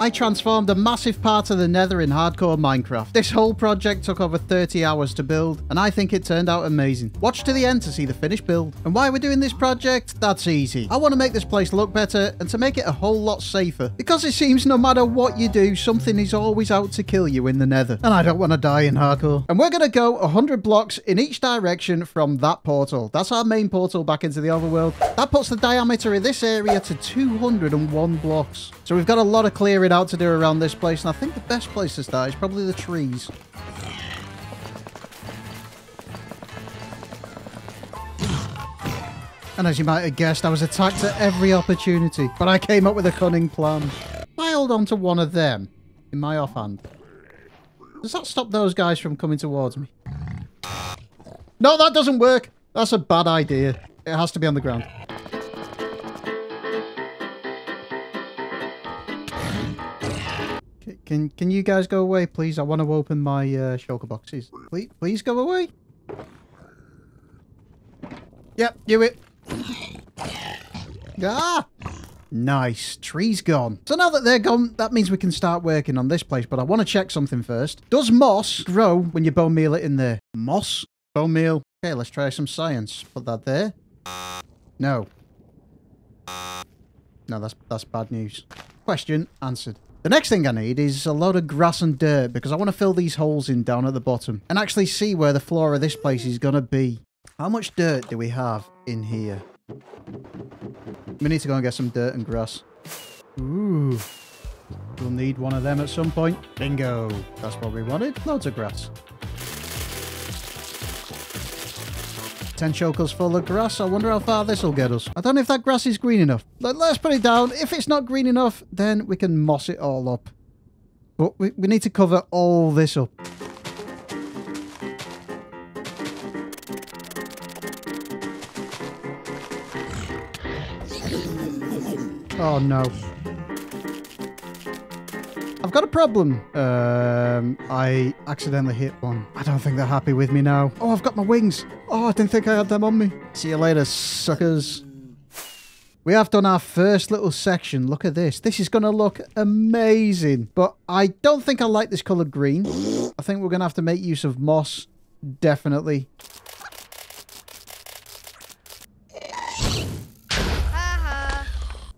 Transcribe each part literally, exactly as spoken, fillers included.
I transformed a massive part of the Nether in hardcore Minecraft. This whole project took over thirty hours to build, and I think it turned out amazing. Watch to the end to see the finished build. And why we're doing this project? That's easy. I want to make this place look better and to make it a whole lot safer, because it seems no matter what you do, something is always out to kill you in the Nether. And I don't want to die in hardcore. And we're going to go one hundred blocks in each direction from that portal. That's our main portal back into the overworld. That puts the diameter of this area to two hundred and one blocks. So we've got a lot of clearing out to do around this place, and I think the best place to start is probably the trees. And as you might have guessed, I was attacked at every opportunity, but I came up with a cunning plan. I hold on to one of them in my offhand. Does that stop those guys from coming towards me? No, that doesn't work. That's a bad idea. It has to be on the ground. Can can you guys go away, please? I want to open my uh, shulker boxes. Please, please go away. Yep, do it. Ah! Nice. Tree's gone. So now that they're gone, that means we can start working on this place, but I want to check something first. Does moss grow when you bone meal it in there? Moss? Bone meal. Okay, let's try some science. Put that there. No. No, that's, that's bad news. Question answered. The next thing I need is a load of grass and dirt, because I want to fill these holes in down at the bottom and actually see where the floor of this place is going to be. How much dirt do we have in here? We need to go and get some dirt and grass. Ooh. We'll need one of them at some point. Bingo. That's what we wanted. Loads of grass. Ten chocos full of grass. I wonder how far this will get us. I don't know if that grass is green enough. Let's put it down. If it's not green enough, then we can moss it all up. But we, we need to cover all this up. Oh, no. I've got a problem. Um, I accidentally hit one. I don't think they're happy with me now. Oh, I've got my wings. Oh, I didn't think I had them on me. See you later, suckers. We have done our first little section. Look at this. This is going to look amazing. But I don't think I like this colour green. I think we're going to have to make use of moss. Definitely. Uh-huh.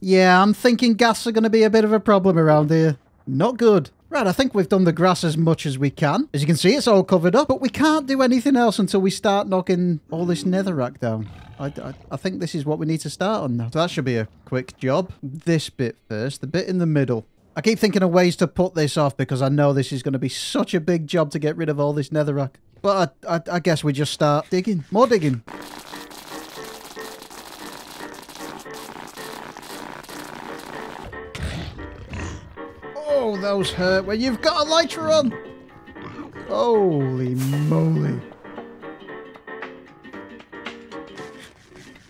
Yeah, I'm thinking gas are going to be a bit of a problem around here. Not good. Right, I think we've done the grass as much as we can. As you can see, it's all covered up, but we can't do anything else until we start knocking all this netherrack down. I, I, I think this is what we need to start on now. So that should be a quick job. This bit first, the bit in the middle. I keep thinking of ways to put this off because I know this is going to be such a big job to get rid of all this netherrack. But I, I, I guess we just start digging. More digging. Those hurt when you've got a lighter on. Holy moly.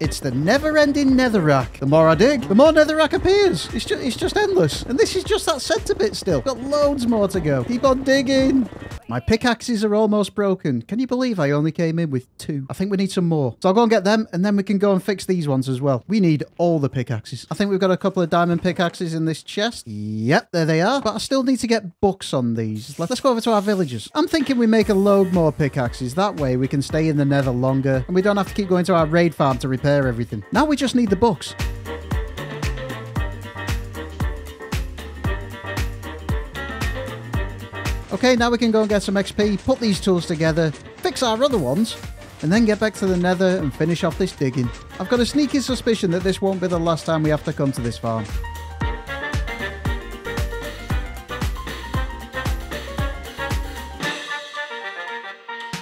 It's the never-ending netherrack. The more I dig, the more netherrack appears. It's just, it's just endless. And this is just that centre bit still. Got loads more to go. Keep on digging. My pickaxes are almost broken. Can you believe I only came in with two? I think we need some more. So I'll go and get them, and then we can go and fix these ones as well. We need all the pickaxes. I think we've got a couple of diamond pickaxes in this chest. Yep, there they are. But I still need to get books on these. Let's go over to our villagers. I'm thinking we make a load more pickaxes. That way we can stay in the Nether longer, and we don't have to keep going to our raid farm to repair everything. Now we just need the books. Okay, now we can go and get some X P, put these tools together, fix our other ones, and then get back to the Nether and finish off this digging. I've got a sneaky suspicion that this won't be the last time we have to come to this farm.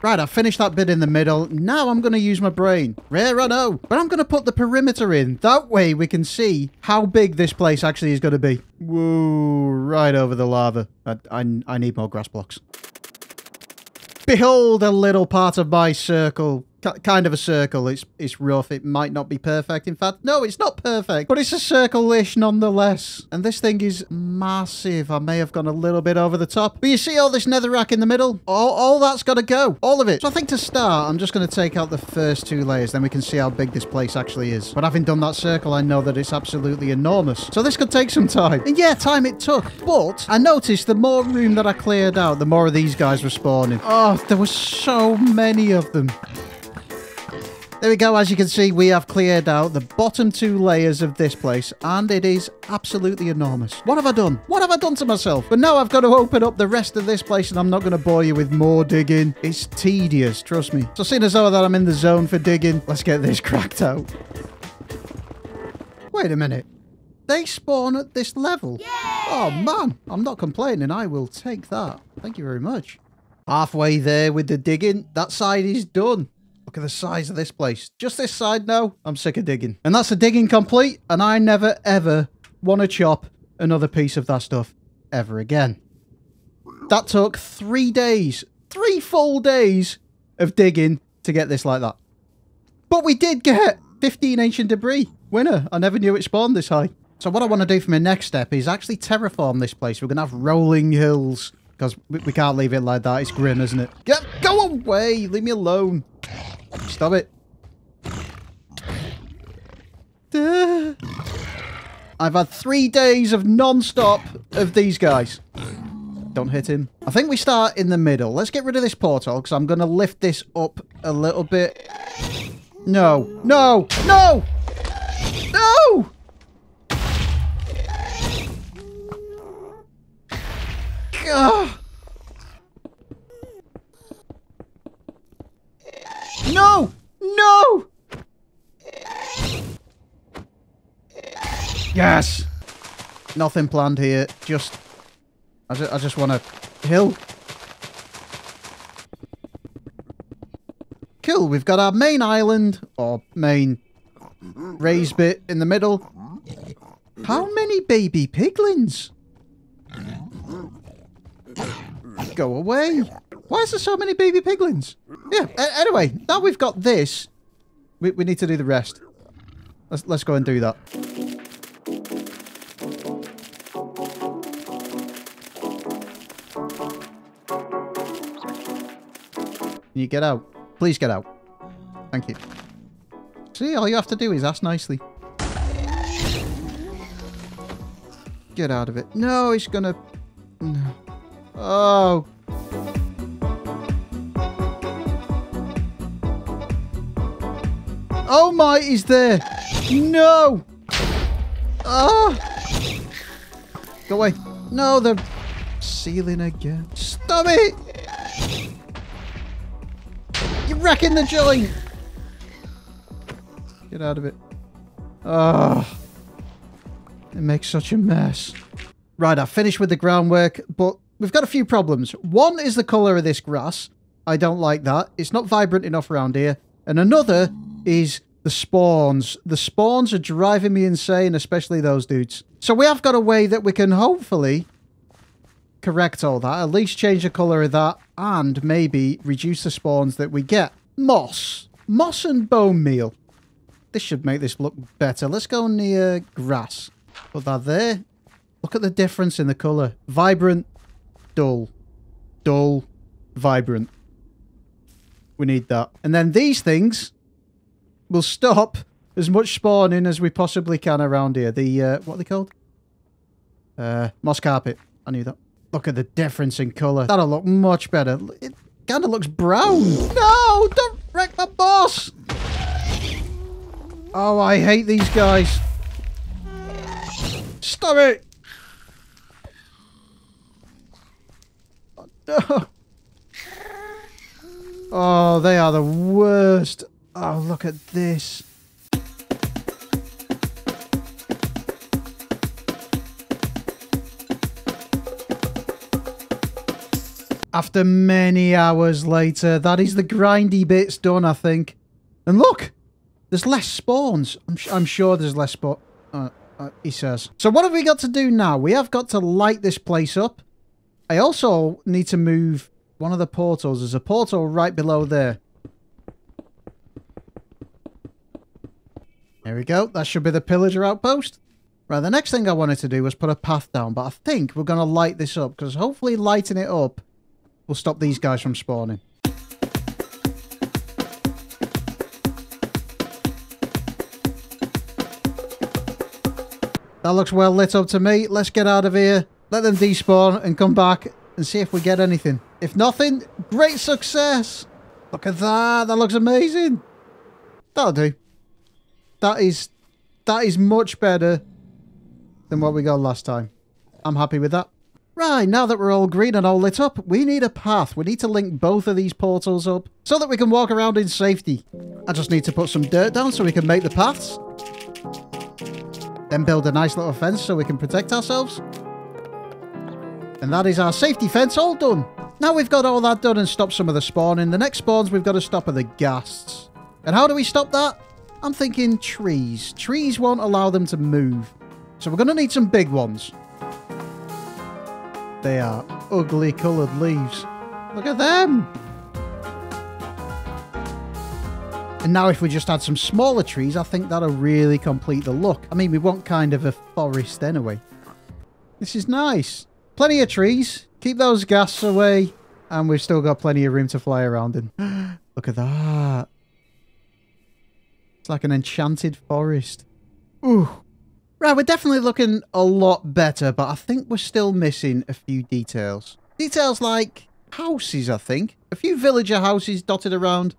Right, I've finished that bit in the middle. Now I'm going to use my brain. Rare, I know. But I'm going to put the perimeter in. That way we can see how big this place actually is going to be. Whoa, right over the lava. I, I, I need more grass blocks. Behold a little part of my circle. kind of a circle. It's it's rough. It might not be perfect. In fact, no, it's not perfect, but it's a circle-ish nonetheless. And this thing is massive. I may have gone a little bit over the top. But you see all this netherrack in the middle? All, all that's got to go. All of it. So I think to start, I'm just going to take out the first two layers. Then we can see how big this place actually is. But having done that circle, I know that it's absolutely enormous. So this could take some time. And yeah, time it took. But I noticed the more room that I cleared out, the more of these guys were spawning. Oh, there were so many of them. There we go. As you can see, we have cleared out the bottom two layers of this place, and it is absolutely enormous. What have I done? What have I done to myself? But now I've got to open up the rest of this place, and I'm not going to bore you with more digging. It's tedious, trust me. So seeing as though that I'm in the zone for digging, let's get this cracked out. Wait a minute. They spawn at this level? Yay! Oh, man. I'm not complaining. I will take that. Thank you very much. Halfway there with the digging. That side is done. Look at the size of this place. Just this side now, I'm sick of digging. And that's the digging complete, and I never, ever want to chop another piece of that stuff ever again. That took three days, three full days of digging to get this like that. But we did get fifteen ancient debris. Winner, I never knew it spawned this high. So what I want to do for my next step is actually terraform this place. We're going to have rolling hills, because we, we can't leave it like that. It's grim, isn't it? Get, go away, leave me alone. Stop it. Duh. I've had three days of non-stop of these guys. Don't hit him. I think we start in the middle. Let's get rid of this portal because I'm going to lift this up a little bit. No. No. No. No. Ugh. No! No! Yes! Nothing planned here. Just... I just, I just want to... Hill. Cool. We've got our main island, or main raised bit in the middle. How many baby piglins? Go away. Why is there so many baby piglins? Yeah, anyway, now we've got this, we, we need to do the rest. Let's, let's go and do that. Can you get out? Please get out. Thank you. See, all you have to do is ask nicely. Get out of it. No, it's gonna... No. Oh... Oh my, he's there. No. Oh. Go away. No, the ceiling again. Stop it. You're wrecking the joint. Get out of it. Oh. It makes such a mess. Right, I finished with the groundwork, but we've got a few problems. One is the color of this grass. I don't like that. It's not vibrant enough around here. And another... is the spawns. The spawns are driving me insane, especially those dudes. So we have got a way that we can hopefully correct all that, at least change the colour of that, and maybe reduce the spawns that we get. Moss. Moss and bone meal. This should make this look better. Let's go near grass. Put that there. Look at the difference in the colour. Vibrant, dull. Dull, vibrant. We need that. And then these things... We'll stop as much spawning as we possibly can around here. The, uh, what are they called? Uh, moss carpet. I knew that. Look at the difference in colour. That'll look much better. It kind of looks brown. No! Don't wreck my boss! Oh, I hate these guys. Stop it! Oh, no. Oh, they are the worst. Oh, look at this. After many hours later, that is the grindy bits done, I think. And look! There's less spawns. I'm, sh I'm sure there's less spawn. Uh, uh, he says. So what have we got to do now? We have got to light this place up. I also need to move one of the portals. There's a portal right below there. There we go. That should be the pillager outpost. Right, the next thing I wanted to do was put a path down, but I think we're going to light this up, because hopefully lighting it up will stop these guys from spawning. That looks well lit up to me. Let's get out of here, let them despawn and come back and see if we get anything. If nothing, great success. Look at that. That looks amazing. That'll do. That is, that is much better than what we got last time. I'm happy with that. Right, now that we're all green and all lit up, we need a path. We need to link both of these portals up so that we can walk around in safety. I just need to put some dirt down so we can make the paths. Then build a nice little fence so we can protect ourselves. And that is our safety fence all done. Now we've got all that done and stopped some of the spawning. The next spawns we've got to stop are the ghasts. And how do we stop that? I'm thinking trees. Trees won't allow them to move. So we're going to need some big ones. They are ugly coloured leaves. Look at them. And now if we just add some smaller trees, I think that'll really complete the look. I mean, we want kind of a forest anyway. This is nice. Plenty of trees. Keep those ghasts away. And we've still got plenty of room to fly around in. Look at that. It's like an enchanted forest. Ooh. Right, we're definitely looking a lot better, but I think we're still missing a few details. Details like houses, I think. A few villager houses dotted around.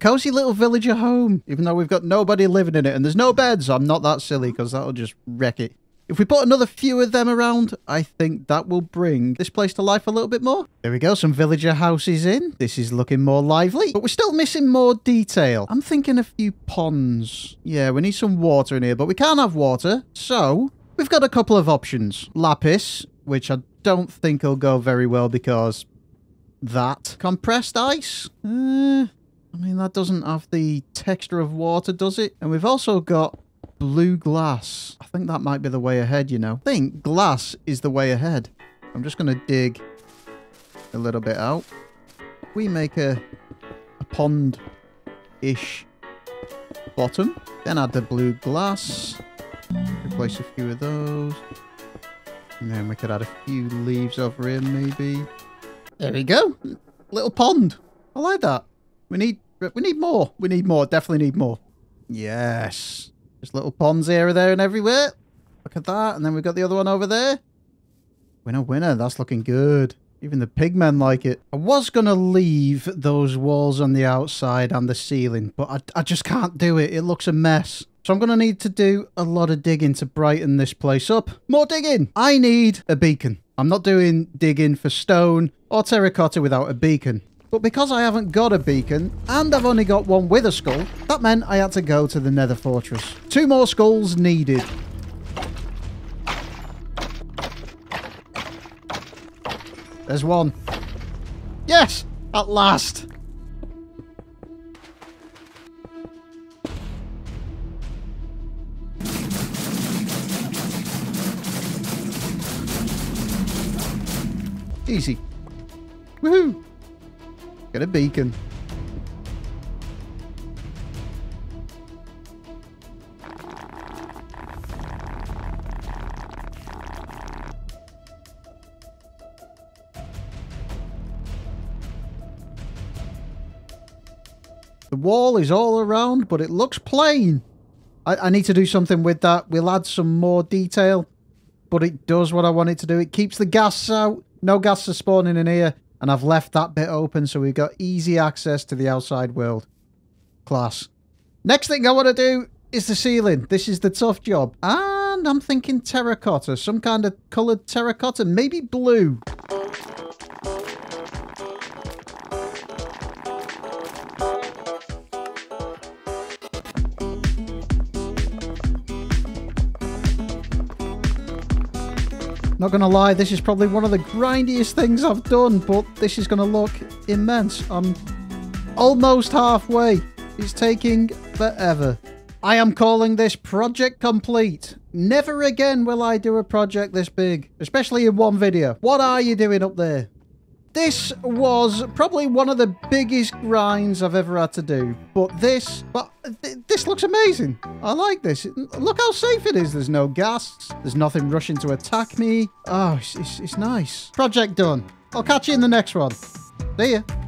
Cozy little villager home, even though we've got nobody living in it and there's no beds. I'm not that silly, because that'll just wreck it. If we put another few of them around, I think that will bring this place to life a little bit more. There we go, some villager houses in. This is looking more lively, but we're still missing more detail. I'm thinking a few ponds. Yeah, we need some water in here, but we can't have water. So we've got a couple of options. Lapis, which I don't think will go very well because that. Compressed ice? Uh... I mean, that doesn't have the texture of water, does it? And we've also got blue glass. I think that might be the way ahead, you know. I think glass is the way ahead. I'm just going to dig a little bit out. We make a, a pond-ish bottom. Then add the blue glass. Replace a few of those. And then we could add a few leaves over here, maybe. There we go. Little pond. I like that. We need, we need more. We need more. Definitely need more. Yes. Just little ponds here, there, and everywhere. Look at that. And then we've got the other one over there. Winner, winner. That's looking good. Even the pigmen like it. I was going to leave those walls on the outside and the ceiling, but I, I just can't do it. It looks a mess. So I'm going to need to do a lot of digging to brighten this place up. More digging. I need a beacon. I'm not doing digging for stone or terracotta without a beacon. But because I haven't got a beacon, and I've only got one with a skull, that meant I had to go to the Nether Fortress. Two more skulls needed. There's one. Yes! At last! Easy. Woohoo! Get a beacon. The wall is all around, but it looks plain. I, I need to do something with that. We'll add some more detail, but it does what I want it to do. It keeps the gas out. No gas is spawning in here. And I've left that bit open, so we've got easy access to the outside world. Class. Next thing I want to do is the ceiling. This is the tough job. And I'm thinking terracotta. Some kind of coloured terracotta. Maybe blue. Not gonna lie, this is probably one of the grindiest things I've done, but this is gonna look immense. I'm almost halfway. It's taking forever. I am calling this project complete. Never again will I do a project this big, especially in one video. What are you doing up there? This was probably one of the biggest grinds I've ever had to do, but this, but th this looks amazing. I like this. Look how safe it is. There's no gas. There's nothing rushing to attack me. Oh, it's, it's, it's nice. Project done. I'll catch you in the next one. See ya.